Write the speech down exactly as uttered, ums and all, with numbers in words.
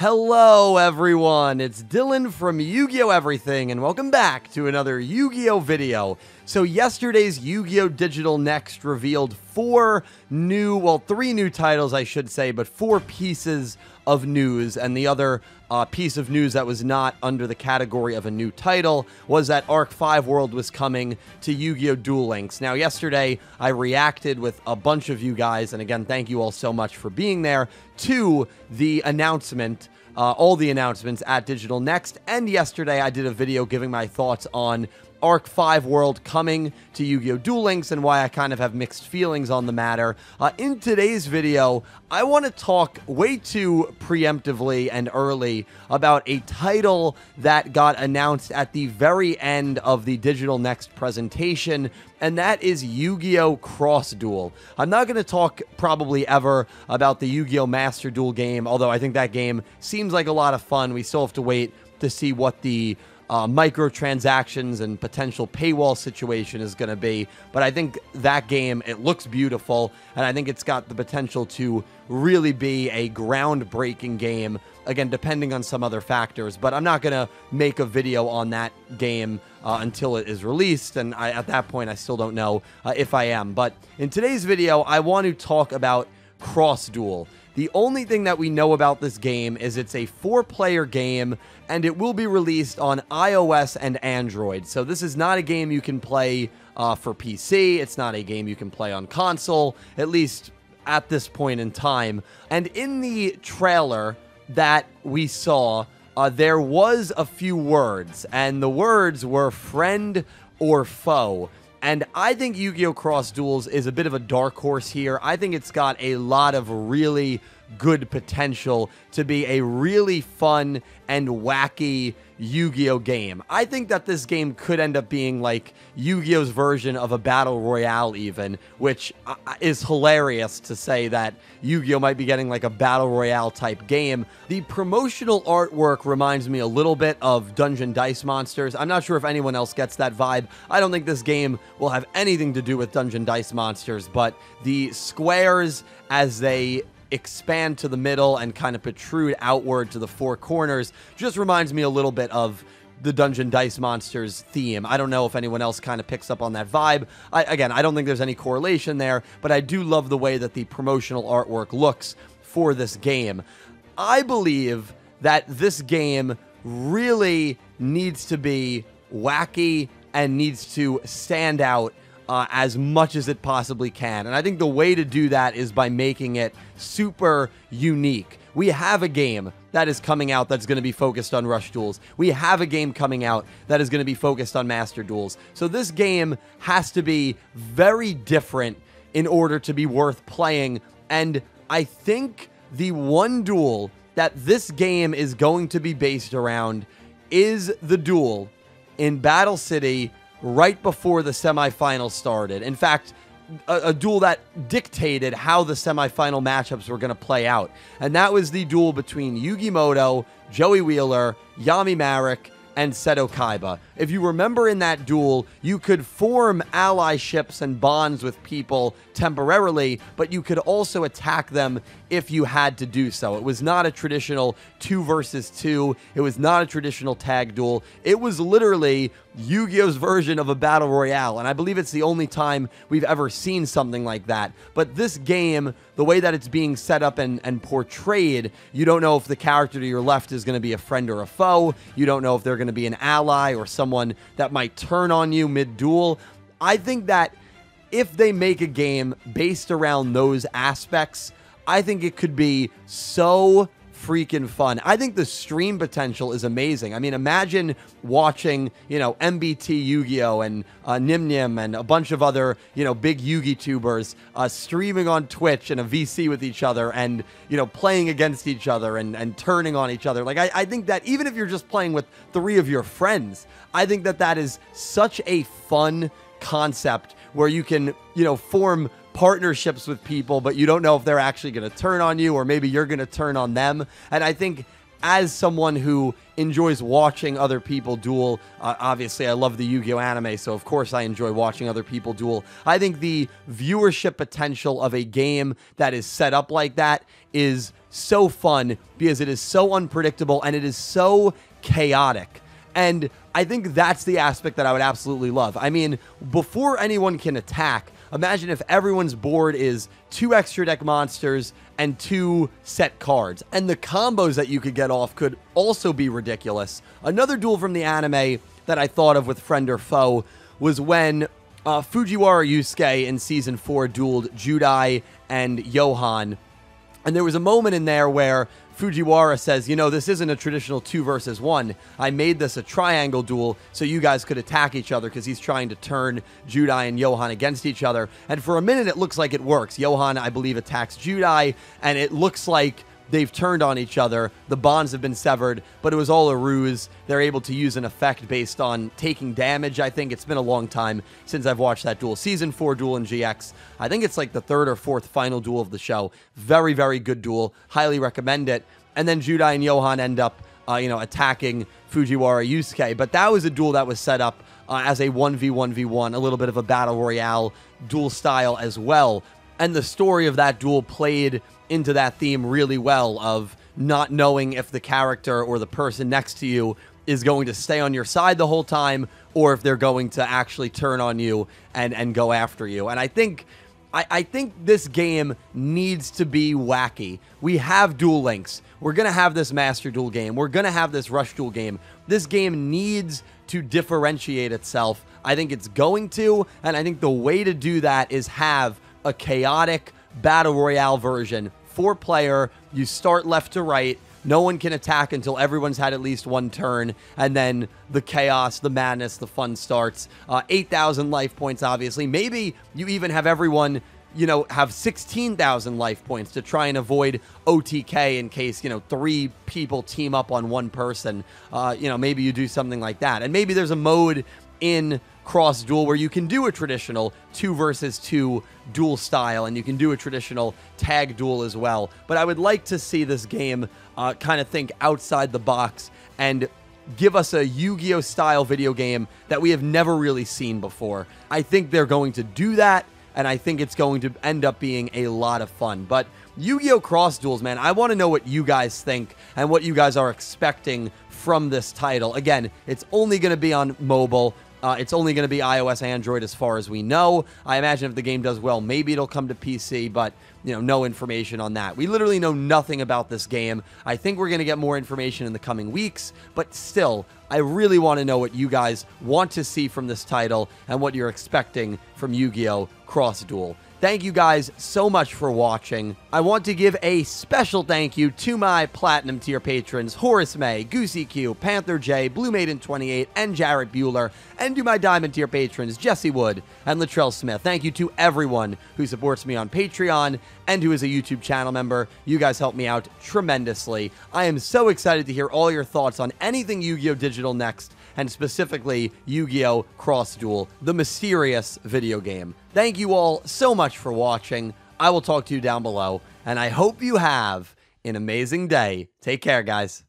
Hello everyone, it's Dylan from Yu-Gi-Oh! Everything, and welcome back to another Yu-Gi-Oh! Video. So yesterday's Yu-Gi-Oh! Digital Next revealed four new, well, three new titles I should say, but four pieces of news, and the other uh, piece of news that was not under the category of a new title was that Arc five World was coming to Yu-Gi-Oh! Duel Links. Now yesterday, I reacted with a bunch of you guys, and again, thank you all so much for being there, to the announcement, uh, all the announcements at Digital Next, and yesterday I did a video giving my thoughts on Arc five World coming to Yu-Gi-Oh! Duel Links and why I kind of have mixed feelings on the matter. Uh, in today's video, I want to talk way too preemptively and early about a title that got announced at the very end of the Digital Next presentation, and that is Yu-Gi-Oh! Cross Duel. I'm not going to talk probably ever about the Yu-Gi-Oh! Master Duel game, although I think that game seems like a lot of fun. We still have to wait to see what the Uh, microtransactions and potential paywall situation is going to be, but I think that game, it looks beautiful, and I think it's got the potential to really be a groundbreaking game, again, depending on some other factors, but I'm not going to make a video on that game uh, until it is released, and I, at that point, I still don't know uh, if I am, but in today's video, I want to talk about Cross Duel. The only thing that we know about this game is it's a four-player game, and it will be released on iOS and Android. So this is not a game you can play uh, for P C, it's not a game you can play on console, at least at this point in time. And in the trailer that we saw, uh, there was a few words, and the words were friend or foe. And I think Yu-Gi-Oh! Cross Duels is a bit of a dark horse here. I think it's got a lot of really good potential to be a really fun and wacky Yu-Gi-Oh! Game. I think that this game could end up being like Yu-Gi-Oh!'s version of a Battle Royale even, which is hilarious to say that Yu-Gi-Oh! Might be getting like a Battle Royale type game. The promotional artwork reminds me a little bit of Dungeon Dice Monsters. I'm not sure if anyone else gets that vibe. I don't think this game will have anything to do with Dungeon Dice Monsters, but the squares as they expand to the middle and kind of protrude outward to the four corners just reminds me a little bit of the Dungeon Dice Monsters theme. I don't know if anyone else kind of picks up on that vibe. I, again, I don't think there's any correlation there, but I do love the way that the promotional artwork looks for this game. I believe that this game really needs to be wacky and needs to stand out Uh, as much as it possibly can. And I think the way to do that is by making it super unique. We have a game that is coming out that's going to be focused on rush duels. We have a game coming out that is going to be focused on master duels. So this game has to be very different in order to be worth playing. And I think the one duel that this game is going to be based around is the duel in Battle City right before the semifinals started. In fact, a, a duel that dictated how the semifinal matchups were going to play out. And that was the duel between Yugi Muto, Joey Wheeler, Yami Marik, and Seto Kaiba. If you remember in that duel, you could form allyships and bonds with people temporarily, but you could also attack them if you had to do so. It was not a traditional two versus two. It was not a traditional tag duel. It was literally Yu-Gi-Oh's version of a battle royale, and I believe it's the only time we've ever seen something like that. But this game, the way that it's being set up and, and portrayed, you don't know if the character to your left is going to be a friend or a foe. You don't know if they're going to be an ally or someone that might turn on you mid-duel. I think that if they make a game based around those aspects, I think it could be so freaking fun. I think the stream potential is amazing. I mean, imagine watching, you know, M B T Yu Gi Oh! and uh, Nim Nim and a bunch of other, you know, big Yugi tubers uh, streaming on Twitch and a V C with each other and, you know, playing against each other and, and turning on each other. Like, I, I think that even if you're just playing with three of your friends, I think that that is such a fun concept where you can, you know, form partnerships with people, but you don't know if they're actually going to turn on you or maybe you're going to turn on them. And I think as someone who enjoys watching other people duel, uh, obviously I love the Yu-Gi-Oh! Anime, so of course I enjoy watching other people duel. I think the viewership potential of a game that is set up like that is so fun because it is so unpredictable and it is so chaotic. And I think that's the aspect that I would absolutely love. I mean, before anyone can attack, imagine if everyone's board is two extra deck monsters and two set cards. And the combos that you could get off could also be ridiculous. Another duel from the anime that I thought of with Friend or Foe was when uh, Fujiwara Yusuke in Season four dueled Judai and Johan. And there was a moment in there where Fujiwara says, you know, this isn't a traditional two versus one. I made this a triangle duel so you guys could attack each other, because he's trying to turn Judai and Johan against each other. And for a minute, it looks like it works. Johan, I believe, attacks Judai, and it looks like they've turned on each other. The bonds have been severed, but it was all a ruse. They're able to use an effect based on taking damage, I think. It's been a long time since I've watched that duel. Season four duel in G X. I think it's like the third or fourth final duel of the show. Very, very good duel. Highly recommend it. And then Judai and Johan end up, uh, you know, attacking Fujiwara Yusuke. But that was a duel that was set up uh, as a one v one v one, a little bit of a battle royale duel style as well. And the story of that duel played into that theme really well of not knowing if the character or the person next to you is going to stay on your side the whole time or if they're going to actually turn on you and, and go after you. And I think, I, I think this game needs to be wacky. We have Duel Links. We're going to have this Master Duel game. We're going to have this Rush Duel game. This game needs to differentiate itself. I think it's going to, and I think the way to do that is have a chaotic battle royale version, four player. You start left to right, no one can attack until everyone's had at least one turn, and then the chaos, the madness, the fun starts. uh, eight thousand life points, obviously. Maybe you even have everyone, you know, have sixteen thousand life points to try and avoid O T K in case, you know, three people team up on one person. Uh, you know, maybe you do something like that. And maybe there's a mode in Cross Duel where you can do a traditional two versus two duel style, and you can do a traditional tag duel as well. But I would like to see this game uh, kind of think outside the box and give us a Yu-Gi-Oh! Style video game that we have never really seen before. I think they're going to do that, and I think it's going to end up being a lot of fun. But Yu-Gi-Oh! Cross Duels, man, I want to know what you guys think and what you guys are expecting from this title. Again, it's only going to be on mobile. Uh, it's only going to be iOS, Android, as far as we know. I imagine if the game does well, maybe it'll come to P C, but, you know, no information on that. We literally know nothing about this game. I think we're going to get more information in the coming weeks, but still, I really want to know what you guys want to see from this title and what you're expecting from Yu-Gi-Oh! Cross Duel. Thank you guys so much for watching. I want to give a special thank you to my Platinum tier patrons, Horace May, Goosey Q, Panther J, Blue Maiden twenty-eight, and Jared Bueller, and to my Diamond tier patrons, Jesse Wood and Latrell Smith. Thank you to everyone who supports me on Patreon and who is a YouTube channel member. You guys help me out tremendously. I am so excited to hear all your thoughts on anything Yu-Gi-Oh! Digital Next, and specifically Yu-Gi-Oh! Cross Duel, the mysterious video game. Thank you all so much for watching. I will talk to you down below, and I hope you have an amazing day. Take care, guys.